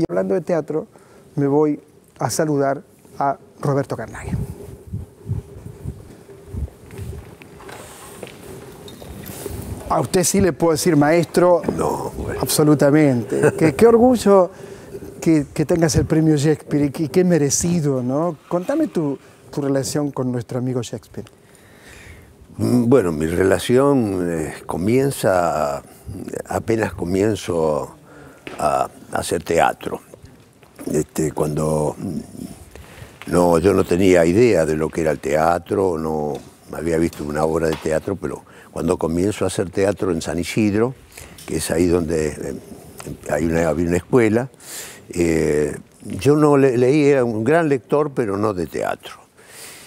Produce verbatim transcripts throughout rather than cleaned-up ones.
Y hablando de teatro, me voy a saludar a Roberto Carnaghi. A usted sí le puedo decir maestro. No, bueno. Absolutamente. Qué, qué orgullo que, que tengas el premio Shakespeare y qué merecido, ¿no? Contame tu, tu relación con nuestro amigo Shakespeare. Bueno, mi relación eh, comienza apenas comienzo a, a hacer teatro. Este, cuando no, yo no tenía idea de lo que era el teatro, no había visto una obra de teatro, pero cuando comienzo a hacer teatro en San Isidro, que es ahí donde hay una, había una escuela, eh, yo no le, leía, un gran lector, pero no de teatro.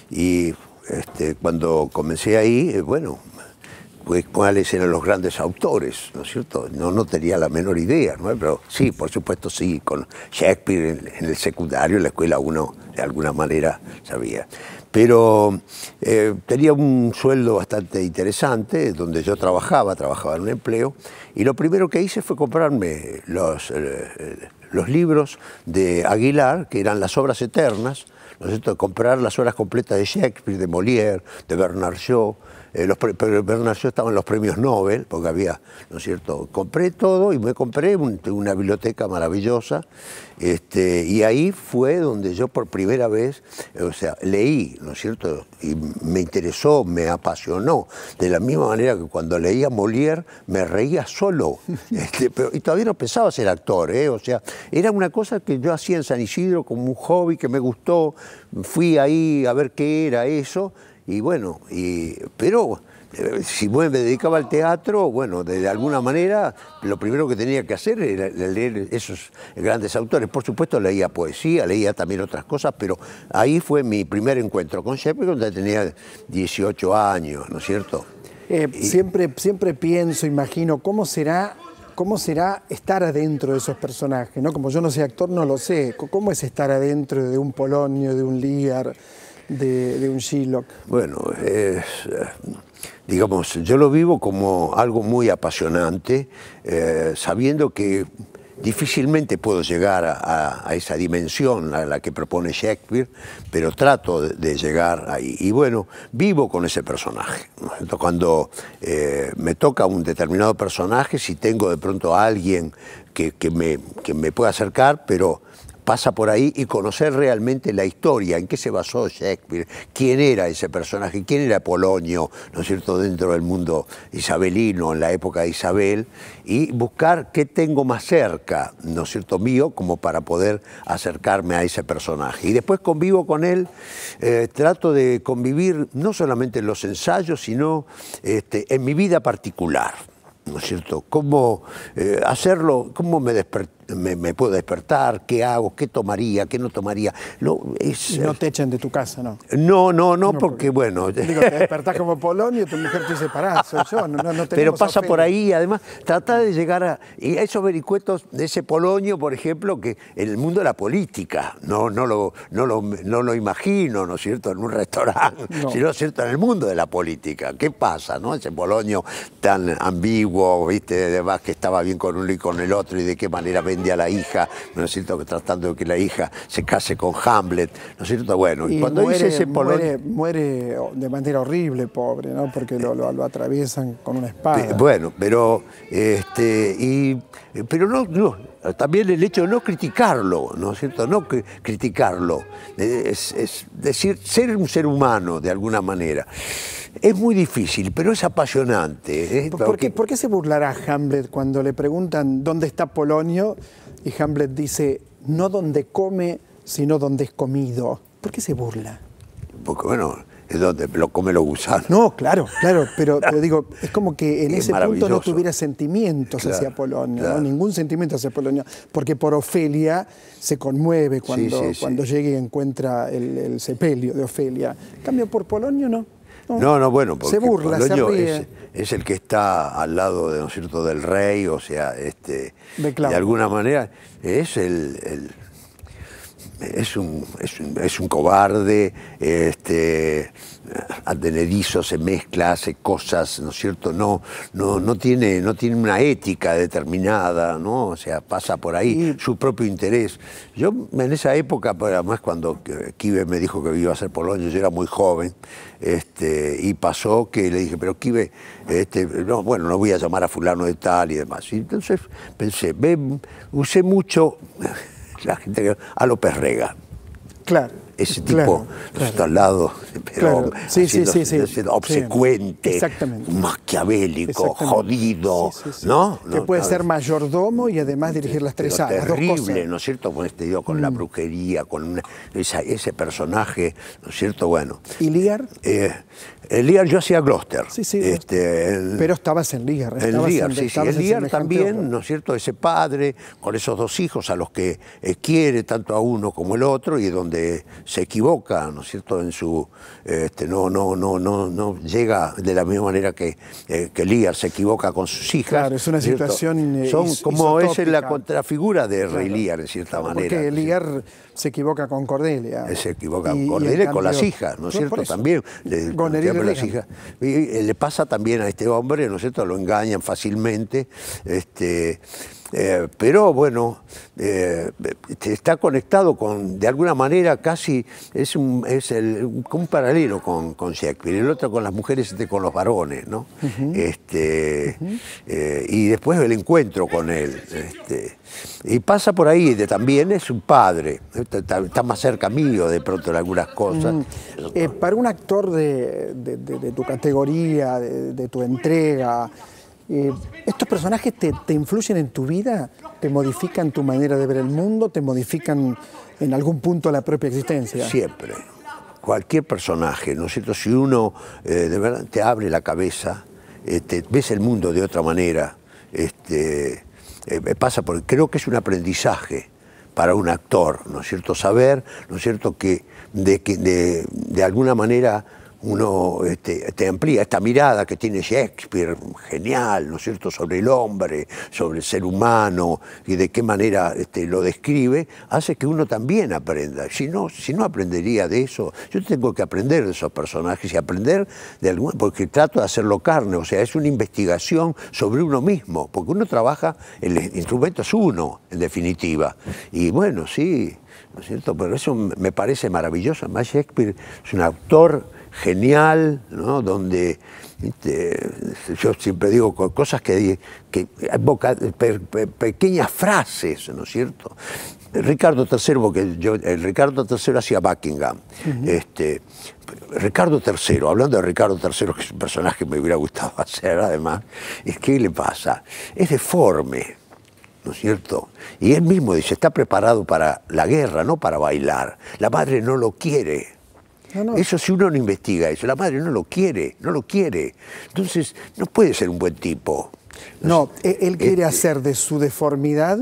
Y este, cuando comencé ahí, eh, bueno, pues cuáles eran los grandes autores, ¿no es cierto? No, no tenía la menor idea, ¿no? Pero sí, por supuesto, sí, con Shakespeare en, en el secundario, en la escuela uno de alguna manera sabía. Pero eh, tenía un sueldo bastante interesante, donde yo trabajaba, trabajaba en un empleo, y lo primero que hice fue comprarme los, eh, los libros de Aguilar, que eran las obras eternas, ¿no es cierto? Comprar las obras completas de Shakespeare, de Molière, de Bernard Shaw. Eh, los pero Bernard Shaw estaba en los premios Nobel, porque había, ¿no es cierto? Compré todo y me compré un, una biblioteca maravillosa. Este, y ahí fue donde yo por primera vez, eh, o sea, leí, ¿no es cierto? Y me interesó, me apasionó. De la misma manera que cuando leía Molière me reía solo. Este, pero, y todavía no pensaba ser actor, ¿eh? O sea, era una cosa que yo hacía en San Isidro como un hobby que me gustó. Fui ahí a ver qué era eso. Y bueno, y, pero si me dedicaba al teatro, bueno, de, de alguna manera lo primero que tenía que hacer era leer esos grandes autores. Por supuesto leía poesía, leía también otras cosas, pero ahí fue mi primer encuentro con Shakespeare, donde tenía dieciocho años, ¿no es cierto? Eh, y, siempre, siempre pienso, imagino, ¿cómo será, cómo será estar adentro de esos personajes? ¿No? Como yo no soy actor, no lo sé. ¿Cómo es estar adentro de un Polonio, de un Lear? De, de un Shylock. Bueno, es, digamos, yo lo vivo como algo muy apasionante, eh, sabiendo que difícilmente puedo llegar a, a, a esa dimensión a la que propone Shakespeare, pero trato de, de llegar ahí. Y bueno, vivo con ese personaje. Cuando eh, me toca un determinado personaje, si tengo de pronto a alguien que, que, me, que me pueda acercar, pero pasa por ahí y conocer realmente la historia, en qué se basó Shakespeare, quién era ese personaje, quién era Polonio, ¿no es cierto?, dentro del mundo isabelino, en la época de Isabel, y buscar qué tengo más cerca, ¿no es cierto?, mío, como para poder acercarme a ese personaje. Y después convivo con él, eh, trato de convivir no solamente en los ensayos, sino este, en mi vida particular, ¿no es cierto? Cómo eh, hacerlo, cómo me, me, me puedo despertar, qué hago, qué tomaría, qué no tomaría. No, es, no te echan de tu casa, ¿no? No, no, no, no porque, porque bueno... Digo, te despertás como Polonio, tu mujer te dice, pará, soy yo, no, no, no tenemos... Pero pasa por ahí, además, trata de llegar a... Y a esos vericuetos de ese Polonio, por ejemplo, que en el mundo de la política, no, no, lo, no, lo, no lo imagino, ¿no es cierto?, en un restaurante, no. Sino, ¿no cierto?, en el mundo de la política. ¿Qué pasa, no? Ese Polonio tan ambiguo, viste, además que estaba bien con uno y con el otro, y de qué manera vende a la hija, ¿no es cierto?, que tratando de que la hija se case con Hamlet, ¿no es cierto? Bueno, y, y cuando muere, dice ese Polonio... Muere, muere de manera horrible, pobre, ¿no?, porque lo, lo, lo atraviesan con una espada. Bueno, pero, este, y, pero no, no, también el hecho de no criticarlo, ¿no es cierto?, no cr- criticarlo, es, es decir, ser un ser humano de alguna manera. Es muy difícil, pero es apasionante. ¿Eh? ¿Por qué, ¿Por qué se burlará Hamlet cuando le preguntan dónde está Polonio y Hamlet dice, no donde come, sino donde es comido? ¿Por qué se burla? Porque, bueno, es donde lo come los gusanos. No, claro, claro, pero, pero digo, es como que en es ese punto no tuviera sentimientos, claro, hacia Polonio, claro, ¿no? Ningún sentimiento hacia Polonio, porque por Ofelia se conmueve cuando, sí, sí, cuando sí. llega y encuentra el, el sepelio de Ofelia. En cambio, por Polonio no. No, no, bueno, porque se burla, Polonio se ríe. Es, es el que está al lado de, ¿no es cierto?, del rey, o sea, este, de, de alguna manera es el, el, es un, es un, es un cobarde, este, advenedizo, se mezcla, hace cosas, ¿no es cierto? No, no, no, tiene, no tiene una ética determinada, ¿no? O sea, pasa por ahí, su propio interés. Yo en esa época, además cuando Kibe me dijo que iba a ser Polonio, yo era muy joven, este, y pasó que le dije, pero Kibe, este, no, bueno, no voy a llamar a fulano de tal y demás. Y entonces pensé, ve, usé mucho... La gente que... A López Rega. Claro. Ese tipo, claro, claro. Está al lado, pero claro. Sí, siendo, sí, sí, sí. Obsecuente, sí, maquiavélico, jodido, sí, sí, sí. ¿No? Que no, puede no, ser no, mayordomo y además dirigir las tres áreas. Terrible, ¿no es cierto? Con, este, digo, con mm. la brujería, con una, esa, ese personaje, ¿no es cierto? Bueno. ¿Y Lear? Eh, Lear yo hacía Gloucester. Sí, sí. Este, el, pero estabas en Lear. Estabas en Lear, en, sí, sí. El Lear también, otro. ¿No es cierto? Ese padre, con esos dos hijos a los que eh, quiere tanto a uno como el otro y donde... se equivoca, ¿no es cierto? En su, este, no, no, no, no, no llega de la misma manera que, eh, que Lear se equivoca con sus hijas. Claro, es una ¿cierto? Situación Son is, como isotópica. Es la contrafigura de Rey claro. Lear, en cierta claro, manera. Porque Lear se equivoca con Cordelia. Se equivoca con Cordelia, con las hijas, ¿no es cierto? Eso, también. Le, con las hijas. Y le pasa también a este hombre, ¿no es cierto? Lo engañan fácilmente. Este, Eh, pero bueno, eh, está conectado con, de alguna manera, casi es un, es el, un paralelo con, con Shakespeare, el otro con las mujeres, este con los varones, ¿no? Uh-huh. Este, uh-huh. eh, y después el encuentro con él. Este, y pasa por ahí, de, también es un padre, está, está más cerca mío de pronto en algunas cosas. Uh-huh. eh, para un actor de, de, de, de tu categoría, de, de tu entrega, Eh, ¿estos personajes te, te influyen en tu vida? ¿Te modifican tu manera de ver el mundo? ¿Te modifican en algún punto la propia existencia? Siempre. Cualquier personaje, ¿no es cierto? Si uno eh, de verdad te abre la cabeza, eh, te, ves el mundo de otra manera, este, eh, pasa por... Creo que es un aprendizaje para un actor, ¿no es cierto? Saber, ¿no es cierto?, que de, que de, de alguna manera... Uno este, te amplía esta mirada que tiene Shakespeare, genial, ¿no es cierto?, sobre el hombre, sobre el ser humano y de qué manera este, lo describe, hace que uno también aprenda. Si no, si no aprendería de eso, yo tengo que aprender de esos personajes y aprender de alguna, porque trato de hacerlo carne, o sea, es una investigación sobre uno mismo, porque uno trabaja, el instrumento es uno, en definitiva. Y bueno, sí, ¿no es cierto?, pero eso me parece maravilloso. Además, Shakespeare es un autor genial, ¿no? Donde este, yo siempre digo cosas que, que boca, pe, pe, pequeñas frases, ¿no es cierto? Ricardo tercero, porque yo, el Ricardo tercero hacía Buckingham. Uh-huh. este, Ricardo tercero, hablando de Ricardo tercero, que es un personaje que me hubiera gustado hacer además, es que le pasa, es deforme, ¿no es cierto? Y él mismo dice, está preparado para la guerra, no para bailar. La madre no lo quiere. No, no. Eso si uno no investiga eso, la madre no lo quiere, no lo quiere. Entonces, no puede ser un buen tipo. No, no él quiere este... hacer de su deformidad,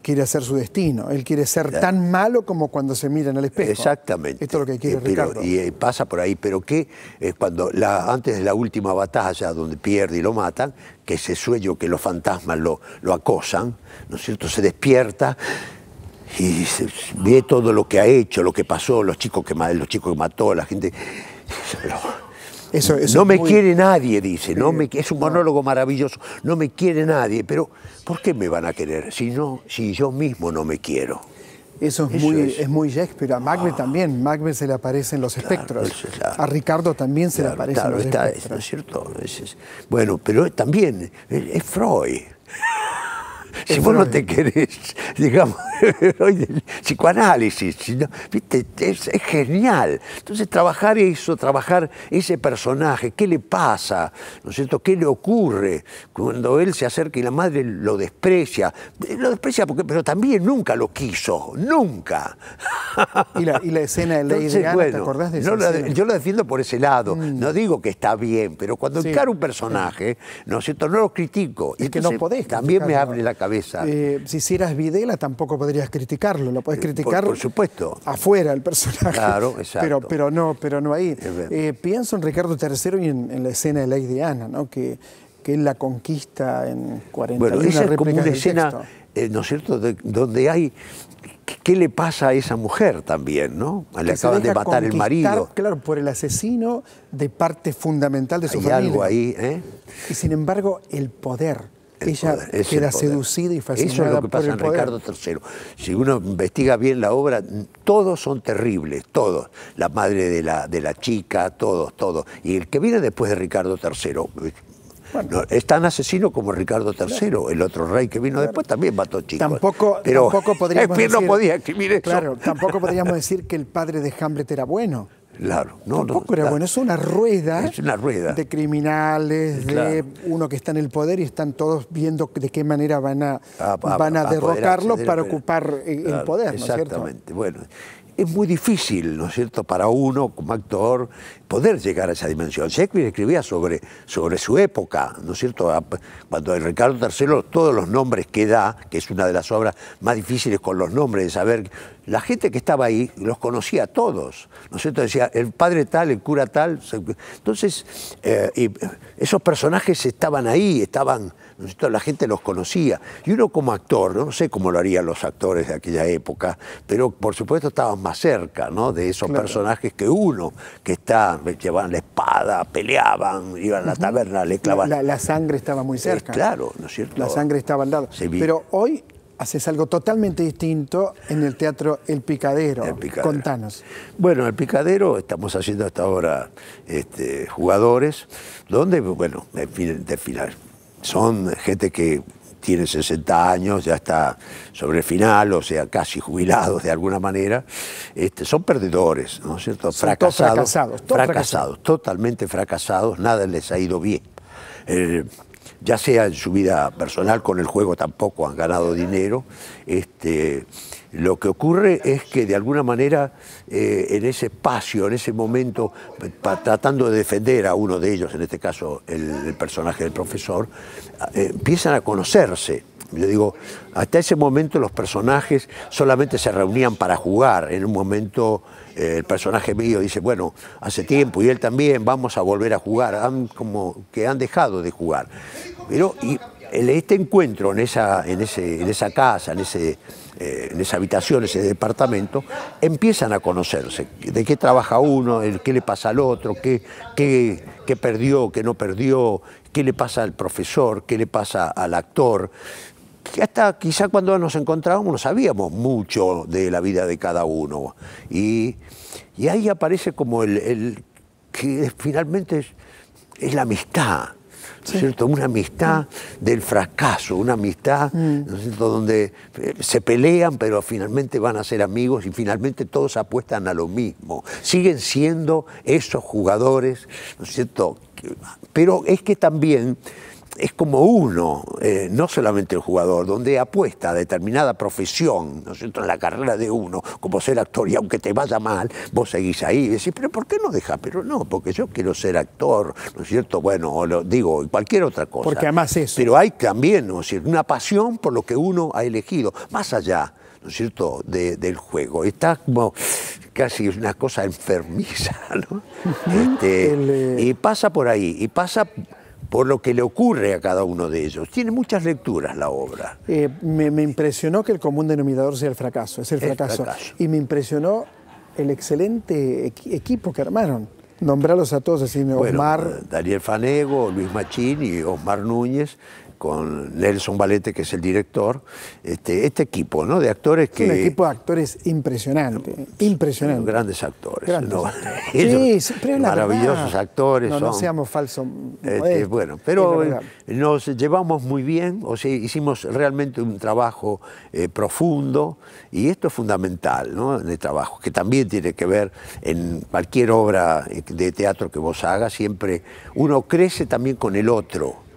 quiere hacer su destino. Él quiere ser claro. tan malo como cuando se mira en el espejo. Exactamente. Esto es lo que quiere eh, pero, Ricardo. Y eh, pasa por ahí, pero que eh, cuando la, antes de la última batalla, donde pierde y lo matan, que ese sueño que los fantasmas lo, lo acosan, ¿no es cierto?, se despierta... Y se ve todo lo que ha hecho, lo que pasó, los chicos que, los chicos que mató, la gente... Eso, eso no me muy... quiere nadie, dice. No me, es un monólogo maravilloso. No me quiere nadie, pero ¿por qué me van a querer si, no, si yo mismo no me quiero? Eso es, eso muy, es... es muy Shakespeare. A Macbeth ah, también. Macbeth se le aparecen los espectros. Claro, claro, a Ricardo también se claro, le aparecen claro, los está, espectros. ¿No es cierto? Es, es, bueno, pero también es, es Freud. Si vos no te querés, digamos, el psicoanálisis, sino, ¿viste? Es, es genial. Entonces, trabajar eso, trabajar ese personaje, qué le pasa, ¿no es cierto? ¿Qué le ocurre cuando él se acerca y la madre lo desprecia? Lo desprecia porque, pero también nunca lo quiso, nunca. ¿Y la, y la escena de Lady Ana, bueno, te acordás de esa no la, yo la defiendo por ese lado, mm. no digo que está bien, pero cuando sí. encara un personaje, ¿no es cierto? No lo critico. Es que no podés. También me abre la cabeza. Eh, si hicieras Videla tampoco podrías criticarlo, lo podés criticar por, por supuesto. Afuera el personaje. Claro, exacto. Pero, pero, no, pero no ahí. Eh, pienso en Ricardo tercero y en, en la escena de Lady Ana, ¿no? que, que él la conquista en cuarenta y una réplicas del texto. Bueno, esa es como una escena, eh, ¿no es cierto?, de, donde hay... ¿Qué le pasa a esa mujer también, no? Le acaban de matar el marido. Claro, por el asesino de parte fundamental de su familia. Hay algo ahí, ¿eh? Y sin embargo, el poder. Ella queda seducida y fascinada. Eso es lo que pasa en Ricardo tercero. Si uno investiga bien la obra, todos son terribles, todos. La madre de la, de la chica, todos, todos. Y el que viene después de Ricardo tercero... Bueno, no, es tan asesino como Ricardo tercero, claro, el otro rey que vino claro. después también mató chicos. Tampoco, pero tampoco podríamos decir, no podía escribir eso. Claro, tampoco podríamos decir que el padre de Hamlet era bueno. Claro, no, tampoco no, era claro. bueno. Es una rueda, es una rueda de criminales, claro. de uno que está en el poder y están todos viendo de qué manera van a, a, a, van a, a derrocarlo acceder, para ocupar el, claro, el poder, ¿no es cierto? Exactamente, bueno. Es muy difícil, ¿no es cierto?, para uno como actor poder llegar a esa dimensión. Shakespeare escribía sobre, sobre su época, ¿no es cierto? Cuando el Ricardo tercero, todos los nombres que da, que es una de las obras más difíciles con los nombres, de saber, la gente que estaba ahí los conocía a todos, ¿no es cierto? Decía, el padre tal, el cura tal. Entonces, eh, y esos personajes estaban ahí, estaban, ¿no es cierto?, la gente los conocía. Y uno como actor, no, no sé cómo lo harían los actores de aquella época, pero por supuesto estaban más cerca, ¿no?, de esos claro. personajes que uno, que está, llevaban la espada, peleaban, iban a la taberna, uh-huh. le clavaban. La, la, la sangre estaba muy cerca. Eh, claro, ¿no es cierto? La sangre estaba al lado. Pero hoy haces algo totalmente distinto en el teatro El Picadero. El Picadero. Contanos. Bueno, El Picadero estamos haciendo hasta ahora este, jugadores, donde, bueno, en fin, de final, son gente que tiene sesenta años, ya está sobre el final, o sea, casi jubilados de alguna manera. Este, son perdedores, ¿no es cierto? Fracasados, todos fracasados, todos fracasados, fracasados, totalmente fracasados, nada les ha ido bien. Eh, ya sea en su vida personal, con el juego tampoco han ganado dinero. Este, lo que ocurre es que de alguna manera eh, en ese espacio, en ese momento, pa, tratando de defender a uno de ellos, en este caso el, el personaje del profesor, eh, empiezan a conocerse. Yo digo, hasta ese momento los personajes solamente se reunían para jugar. En un momento eh, el personaje mío dice, bueno, hace tiempo, y él también, vamos a volver a jugar. Han, como que han dejado de jugar. Pero y, este encuentro en esa, en ese, en esa casa, en ese... Eh, en esa habitación, ese departamento, empiezan a conocerse. De qué trabaja uno, el qué le pasa al otro, qué, qué, qué perdió, qué no perdió, qué le pasa al profesor, qué le pasa al actor. Hasta quizá cuando nos encontrábamos no sabíamos mucho de la vida de cada uno. Y, y ahí aparece como el, el que finalmente es, es la amistad. Sí. ¿Cierto? Una amistad del fracaso, una amistad mm. ¿no es cierto?, donde se pelean pero finalmente van a ser amigos y finalmente todos apuestan a lo mismo. Siguen siendo esos jugadores, ¿no es cierto? Pero es que también es como uno, eh, no solamente el jugador, donde apuesta a determinada profesión, ¿no es cierto?, en la carrera de uno, como ser actor, y aunque te vaya mal, vos seguís ahí y decís, pero ¿por qué no dejas? Pero no, porque yo quiero ser actor, ¿no es cierto? Bueno, o lo digo, cualquier otra cosa. Porque además eso. Pero hay también, ¿no es cierto?, una pasión por lo que uno ha elegido, más allá, ¿no es cierto?, de, del juego. Está como casi una cosa enfermiza, ¿no? Este, el, eh... Y pasa por ahí, y pasa por lo que le ocurre a cada uno de ellos. Tiene muchas lecturas la obra. Eh, me, me impresionó que el común denominador sea el fracaso, es el fracaso. El fracaso. Y me impresionó el excelente equ equipo que armaron. Nombrarlos a todos, así, bueno, Omar... Daniel Fanego, Luis Machín y Omar Núñez, con Nelson Ballette, que es el director, este, este equipo, ¿no?, de actores que... Un equipo de actores impresionante, impresionante. Grandes actores. Grandes, ¿no?, actores. Ellos, sí, pero maravillosos actores. No, son, no seamos falsos. Este, bueno, pero eh, nos llevamos muy bien, o sea, hicimos realmente un trabajo eh, profundo, y esto es fundamental, ¿no?, de trabajo, que también tiene que ver en cualquier obra de teatro que vos hagas, siempre uno crece también con el otro.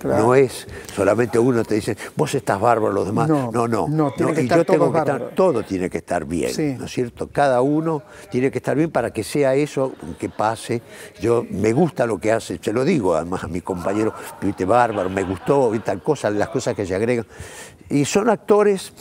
Claro. No es solamente uno te dice, vos estás bárbaro, los demás. No, no, no. no, tiene no que y estar yo tengo que estar, todo tiene que estar bien, sí. ¿no es cierto? Cada uno tiene que estar bien para que sea eso que pase. Yo me gusta lo que hace, se lo digo además a mis compañeros, viste, bárbaro, me gustó, y tal cosa, las cosas que se agregan. Y son actores,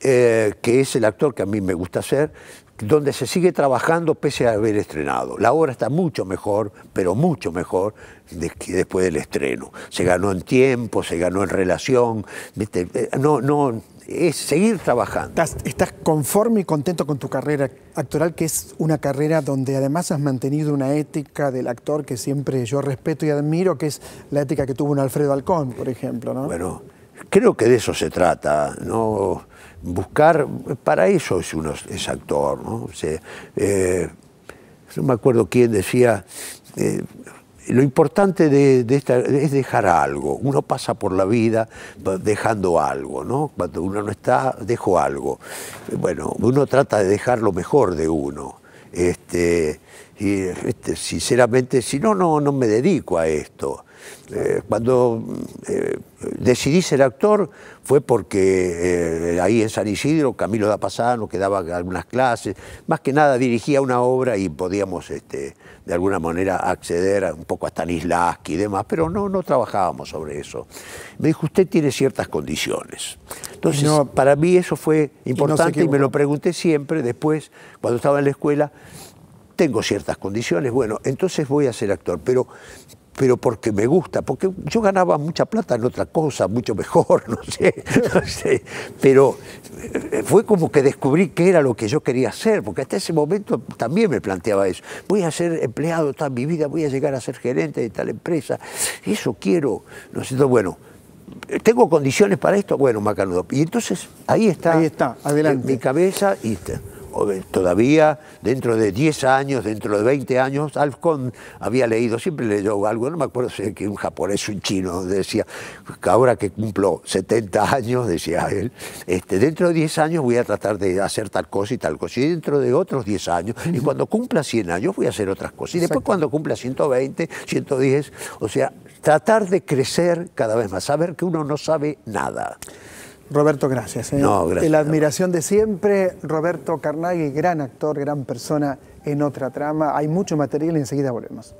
eh, que es el actor que a mí me gusta hacer, donde se sigue trabajando pese a haber estrenado. La obra está mucho mejor, pero mucho mejor de que después del estreno. Se ganó en tiempo, se ganó en relación. ¿Viste? No, no, es seguir trabajando. ¿Estás, estás conforme y contento con tu carrera actoral, que es una carrera donde además has mantenido una ética del actor que siempre yo respeto y admiro, que es la ética que tuvo un Alfredo Alcón, por ejemplo, ¿no? Bueno, creo que de eso se trata, ¿no? Buscar, para eso es, uno, es actor, ¿no? O sea, eh, no me acuerdo quién decía, eh, lo importante de, de esta, es dejar algo. Uno pasa por la vida dejando algo, ¿no? Cuando uno no está, dejo algo. Bueno, uno trata de dejar lo mejor de uno. Este, y este, sinceramente, si no, no, no me dedico a esto. Eh, cuando eh, decidí ser actor fue porque eh, ahí en San Isidro, Camilo da Pasano, que daba algunas clases, más que nada dirigía una obra y podíamos este, de alguna manera acceder a, un poco a Stanislavski y demás, pero no, no trabajábamos sobre eso. Me dijo, usted tiene ciertas condiciones. Entonces, no, para mí eso fue importante y, no sé qué... y me lo pregunté siempre después, cuando estaba en la escuela, tengo ciertas condiciones, bueno, entonces voy a ser actor, pero... pero porque me gusta, porque yo ganaba mucha plata en otra cosa, mucho mejor, no sé, no sé, pero fue como que descubrí qué era lo que yo quería hacer, porque hasta ese momento también me planteaba eso, voy a ser empleado toda mi vida, voy a llegar a ser gerente de tal empresa, eso quiero, no sé, bueno, tengo condiciones para esto, bueno, Macanudo, y entonces ahí está, ahí está, adelante, mi cabeza y... Todavía, dentro de diez años, dentro de veinte años, Alcón había leído, siempre leyó algo, no me acuerdo si que un japonés, un chino, decía, ahora que cumplo setenta años, decía él, este, dentro de diez años voy a tratar de hacer tal cosa y tal cosa, y dentro de otros diez años, y cuando cumpla cien años voy a hacer otras cosas, y después Exacto. cuando cumpla ciento veinte, ciento diez, o sea, tratar de crecer cada vez más, saber que uno no sabe nada. Roberto, gracias. ¿eh? No, gracias. La admiración de siempre, Roberto Carnaghi, gran actor, gran persona en Otra Trama. Hay mucho material y enseguida volvemos.